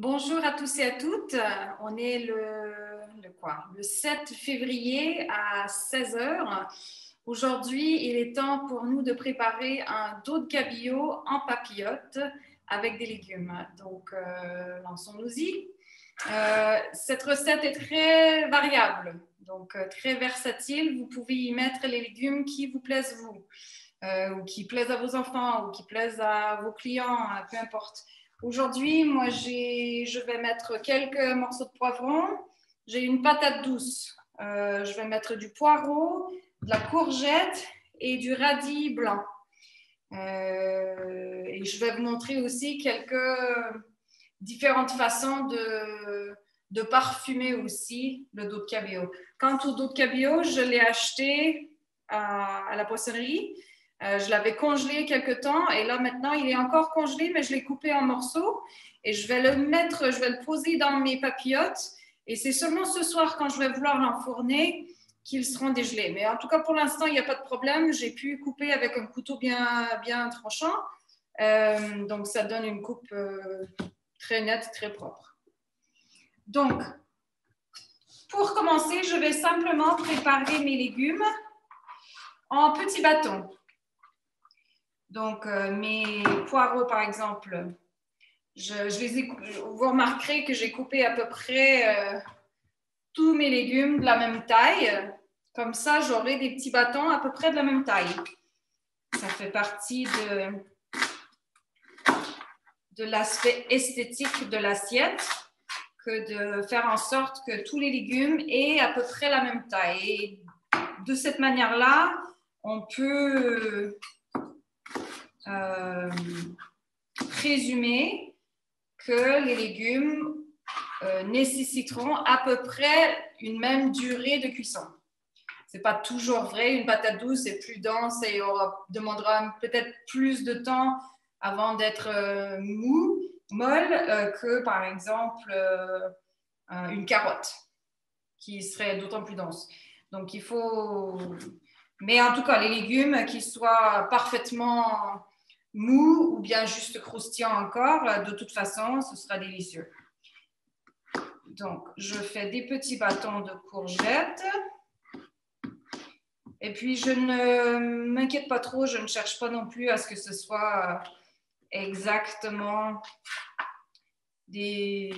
Bonjour à tous et à toutes. On est le 7 février à 16h. Aujourd'hui, il est temps pour nous de préparer un dos de cabillaud en papillote avec des légumes. Donc, lançons-nous-y. Cette recette est très variable, donc très versatile. Vous pouvez y mettre les légumes qui vous plaisent, vous, ou qui plaisent à vos enfants, ou qui plaisent à vos clients, peu importe. Aujourd'hui, moi, je vais mettre quelques morceaux de poivron. J'ai une patate douce. Je vais mettre du poireau, de la courgette et du radis blanc. Et je vais vous montrer aussi quelques différentes façons de parfumer aussi le dos de cabillaud. Quant au dos de cabillaud, je l'ai acheté à la poissonnerie. Je l'avais congelé quelque temps et là maintenant il est encore congelé, mais je l'ai coupé en morceaux et je vais le mettre, je vais le poser dans mes papillotes et c'est seulement ce soir quand je vais vouloir l'enfourner qu'ils seront dégelés. Mais en tout cas pour l'instant il n'y a pas de problème, j'ai pu couper avec un couteau bien tranchant, donc ça donne une coupe très nette, très propre. Donc pour commencer, je vais simplement préparer mes légumes en petits bâtons. Donc, mes poireaux, par exemple, vous remarquerez que j'ai coupé à peu près tous mes légumes de la même taille. Comme ça, j'aurai des petits bâtons à peu près de la même taille. Ça fait partie de l'aspect esthétique de l'assiette que de faire en sorte que tous les légumes aient à peu près la même taille. Et de cette manière-là, on peut présumer que les légumes nécessiteront à peu près une même durée de cuisson. Ce n'est pas toujours vrai, une patate douce est plus dense et demandera peut-être plus de temps avant d'être molle que par exemple une carotte qui serait d'autant plus dense. Donc il faut... Mais en tout cas, les légumes, qu'ils soient parfaitement mous ou bien juste croustillants encore, de toute façon, ce sera délicieux. Donc, je fais des petits bâtons de courgettes. Et puis, je ne m'inquiète pas trop, je ne cherche pas non plus à ce que ce soit exactement des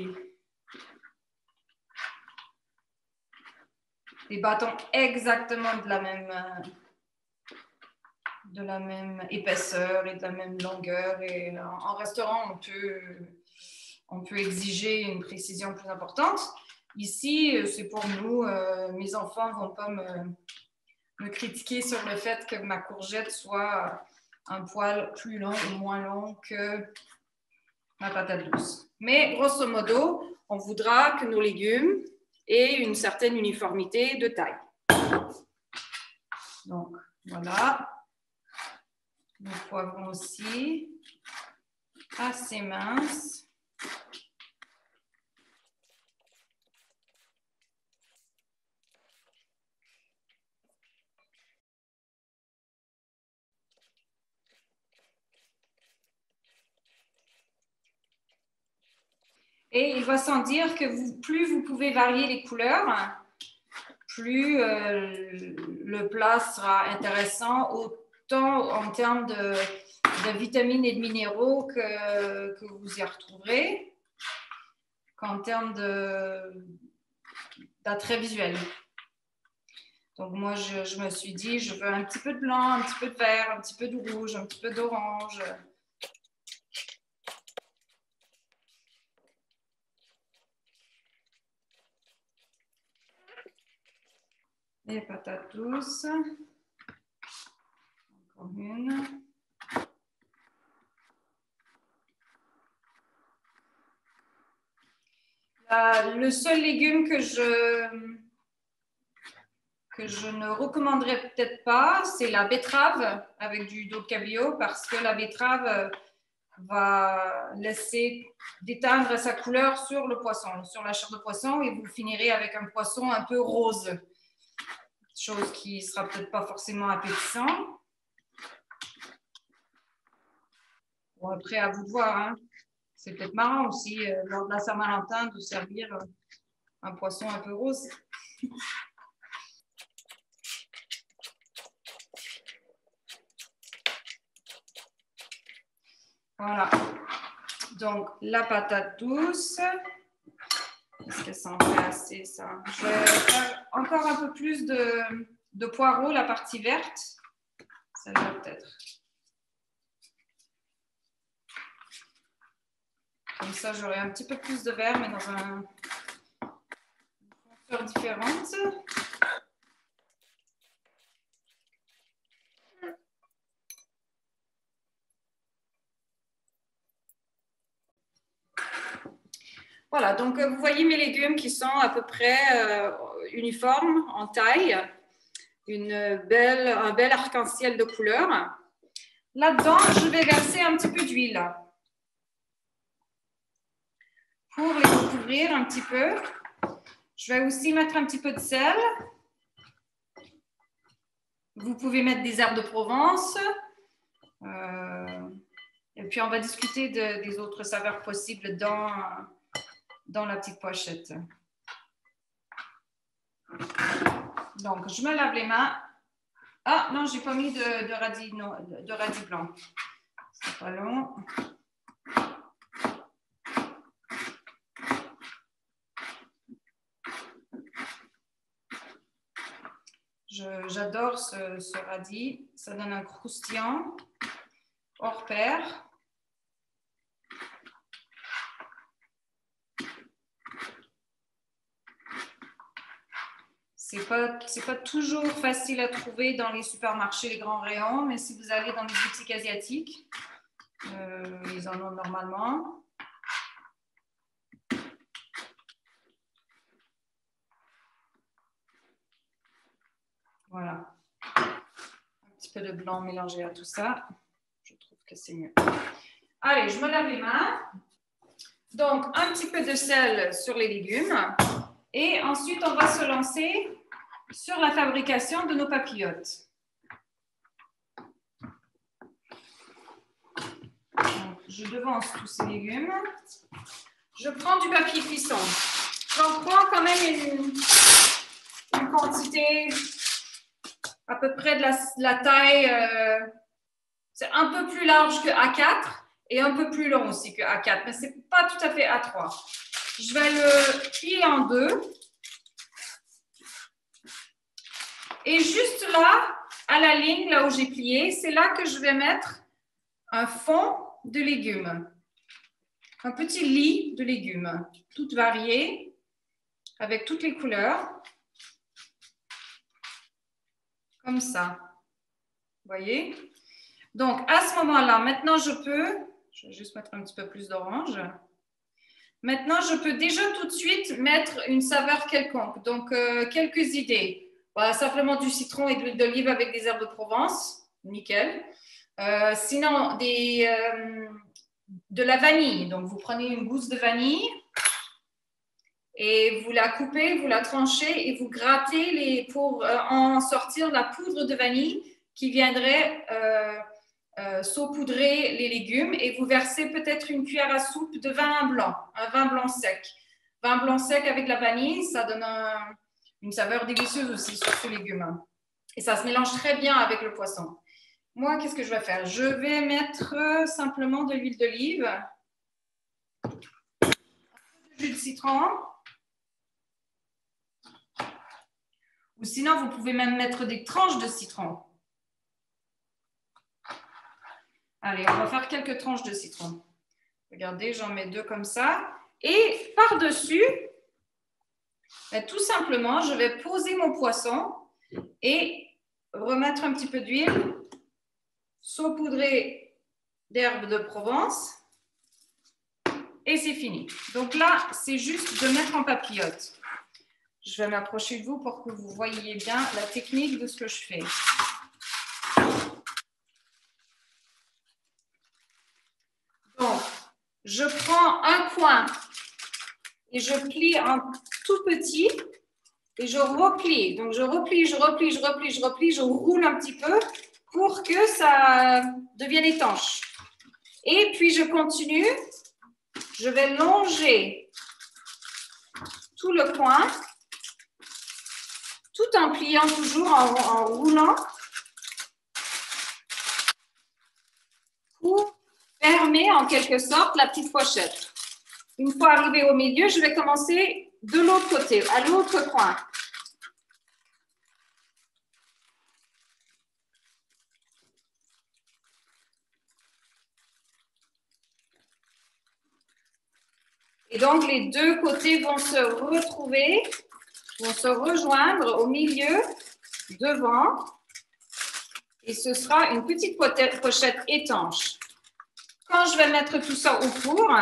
bâtons exactement de la même épaisseur et de la même longueur. Et en restaurant, on peut exiger une précision plus importante. Ici, c'est pour nous, mes enfants ne vont pas me critiquer sur le fait que ma courgette soit un poil plus long ou moins long que ma patate douce. Mais grosso modo, on voudra que nos légumes et une certaine uniformité de taille. Donc, voilà. Le poivron aussi, assez mince. Et il va sans dire que plus vous pouvez varier les couleurs, plus le plat sera intéressant, autant en termes de vitamines et de minéraux que vous y retrouverez, qu'en termes d'attrait visuel. Donc moi, je me suis dit, je veux un petit peu de blanc, un petit peu de vert, un petit peu de rouge, un petit peu d'orange. Les patates douces, encore une. Le seul légume que je ne recommanderais peut-être pas, c'est la betterave avec du dos de cabillaud, parce que la betterave va laisser déteindre sa couleur sur le poisson, sur la chair de poisson, et vous finirez avec un poisson un peu rose. Chose qui ne sera peut-être pas forcément appétissant. Bon, après, à vous de voir, hein. C'est peut-être marrant aussi, lors de la Saint-Valentin, de servir un poisson un peu rose. Voilà. Donc, la patate douce. Est-ce que ça en fait assez, ça? Je vais faire encore un peu plus de poireaux, la partie verte. Celle-là, peut-être. Comme ça, j'aurai un petit peu plus de vert, mais dans une couleur différente. Voilà, donc vous voyez mes légumes qui sont à peu près uniformes en taille. Un bel arc-en-ciel de couleurs. Là-dedans, je vais verser un petit peu d'huile pour les recouvrir un petit peu. Je vais aussi mettre un petit peu de sel. Vous pouvez mettre des herbes de Provence. Et puis, on va discuter des autres saveurs possibles dans la petite pochette. Donc, je me lave les mains. Ah non, je n'ai pas mis de radis blanc. C'est pas long. J'adore ce radis. Ça donne un croustillant hors pair. C'est pas toujours facile à trouver dans les supermarchés, les grands rayons, mais si vous allez dans les boutiques asiatiques, ils en ont normalement. Voilà. Un petit peu de blanc mélangé à tout ça. Je trouve que c'est mieux. Allez, je me lave les mains. Donc, un petit peu de sel sur les légumes. Et ensuite, on va se lancer sur la fabrication de nos papillotes. Donc, je devance tous ces légumes. Je prends du papier cuisson. J'en prends quand même une quantité à peu près de la taille, c'est un peu plus large que A4 et un peu plus long aussi que A4, mais ce n'est pas tout à fait A3. Je vais le plier en deux. Et juste là, à la ligne, là où j'ai plié, c'est là que je vais mettre un fond de légumes. Un petit lit de légumes, toutes variées, avec toutes les couleurs. Comme ça. Vous voyez? Donc, à ce moment-là, maintenant, je vais juste mettre un petit peu plus d'orange. Maintenant, je peux déjà tout de suite mettre une saveur quelconque. Donc, quelques idées. Voilà, simplement du citron et de l'huile d'olive avec des herbes de Provence. Nickel. Sinon, de la vanille. Donc, vous prenez une gousse de vanille et vous la coupez, vous la tranchez et vous grattez pour en sortir la poudre de vanille qui viendrait... saupoudrer les légumes et vous versez peut-être une cuillère à soupe de vin blanc, un vin blanc sec. Vin blanc sec avec la vanille, ça donne une saveur délicieuse aussi sur ce légume. Et ça se mélange très bien avec le poisson. Moi, qu'est-ce que je vais faire? Je vais mettre simplement de l'huile d'olive, un peu de jus de citron. Ou sinon, vous pouvez même mettre des tranches de citron. Allez, on va faire quelques tranches de citron. Regardez, j'en mets deux comme ça. Et par-dessus, tout simplement, je vais poser mon poisson et remettre un petit peu d'huile, saupoudrer d'herbe de Provence. Et c'est fini. Donc là, c'est juste de mettre en papillote. Je vais m'approcher de vous pour que vous voyiez bien la technique de ce que je fais. Je prends un coin et je plie en tout petit et je replie. Donc, je replie, je replie, je replie, je replie, je roule un petit peu pour que ça devienne étanche. Et puis, je continue je vais longer tout le coin, tout en pliant toujours, en roulant, pour fermer en quelque sorte la petite pochette. Une fois arrivé au milieu, je vais commencer de l'autre côté, à l'autre coin. Et donc, les deux côtés vont se retrouver, vont se rejoindre au milieu, devant. Et ce sera une petite pochette étanche. Quand je vais mettre tout ça au four,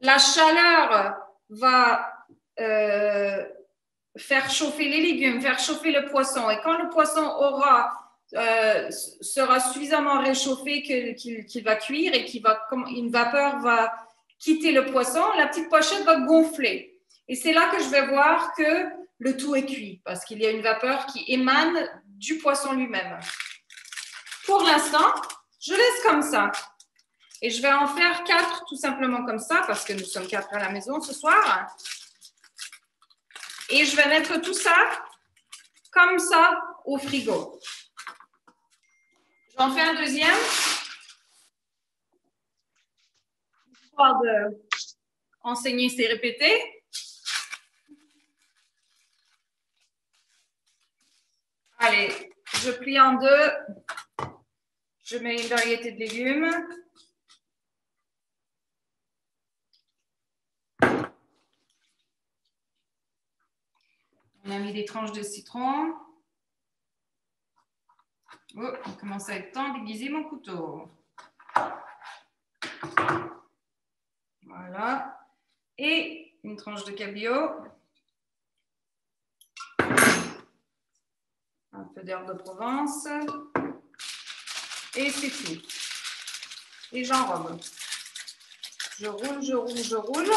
la chaleur va faire chauffer les légumes, faire chauffer le poisson. Et quand le poisson sera suffisamment réchauffé qu'il va cuire et qu'une vapeur va quitter le poisson, la petite pochette va gonfler. Et c'est là que je vais voir que le tout est cuit, parce qu'il y a une vapeur qui émane du poisson lui-même. Pour l'instant, je laisse comme ça. Et je vais en faire 4 tout simplement comme ça, parce que nous sommes 4 à la maison ce soir. Et je vais mettre tout ça comme ça au frigo. J'en fais un deuxième. Histoire de enseigner, c'est répéter. Allez, je plie en deux. Je mets une variété de légumes. On a mis des tranches de citron. Oh, il commence à être temps d'aiguiser mon couteau. Voilà. Et une tranche de cabillaud. Un peu d'herbe de Provence. Et c'est tout. Et j'enrobe. Je roule, je roule, je roule.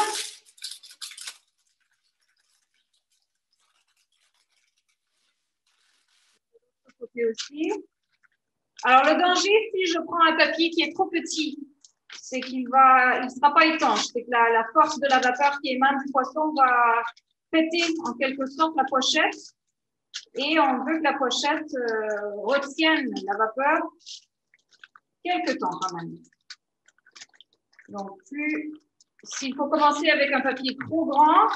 Aussi. Alors, le danger, si je prends un papier qui est trop petit, c'est qu'il sera pas étanche. C'est que la force de la vapeur qui émane du poisson va péter en quelque sorte la pochette. Et on veut que la pochette retienne la vapeur quelque temps quand même. Donc, s'il faut commencer avec un papier trop grand,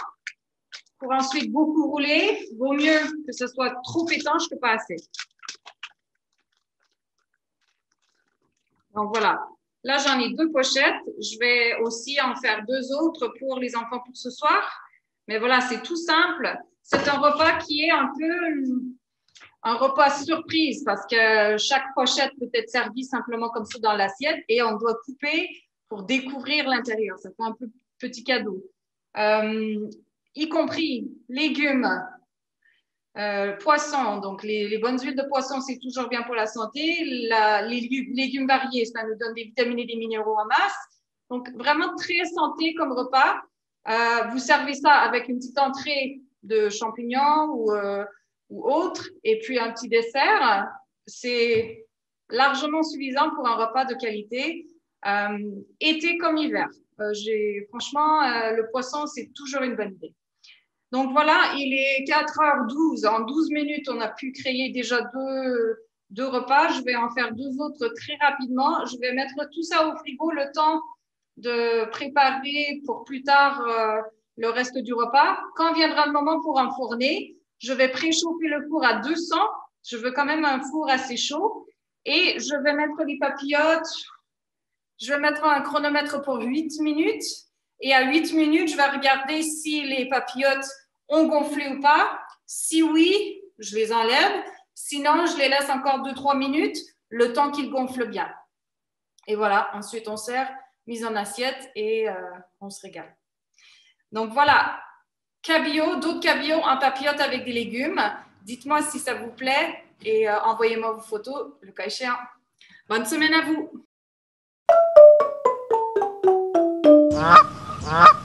pour ensuite beaucoup rouler, vaut mieux que ce soit trop étanche que pas assez. Donc voilà, là j'en ai 2 pochettes, je vais aussi en faire 2 autres pour les enfants pour ce soir. Mais voilà, c'est tout simple, c'est un repas qui est un peu un repas surprise parce que chaque pochette peut être servie simplement comme ça dans l'assiette et on doit couper pour découvrir l'intérieur, ça fait un peu petit cadeau. Y compris légumes, poissons, donc les bonnes huiles de poisson, c'est toujours bien pour la santé. Les légumes variés, ça nous donne des vitamines et des minéraux en masse. Donc, vraiment très santé comme repas. Vous servez ça avec une petite entrée de champignons ou autre, et puis un petit dessert. C'est largement suffisant pour un repas de qualité, été comme hiver. Franchement, le poisson, c'est toujours une bonne idée. Donc voilà, il est 4h12. En 12 minutes, on a pu créer déjà 2 repas. Je vais en faire 2 autres très rapidement. Je vais mettre tout ça au frigo le temps de préparer pour plus tard le reste du repas. Quand viendra le moment pour enfourner, je vais préchauffer le four à 200. Je veux quand même un four assez chaud. Et je vais mettre les papillotes. Je vais mettre un chronomètre pour 8 minutes. Et à 8 minutes, je vais regarder si les papillotes ont gonflé ou pas. Si oui, je les enlève. Sinon, je les laisse encore 2-3 minutes, le temps qu'ils gonflent bien. Et voilà, ensuite on sert, mise en assiette et on se régale. Donc voilà, cabillaud, d'autres cabillots en papillotes avec des légumes. Dites-moi si ça vous plaît et envoyez-moi vos photos, le cas échéant. Bonne semaine à vous. Ah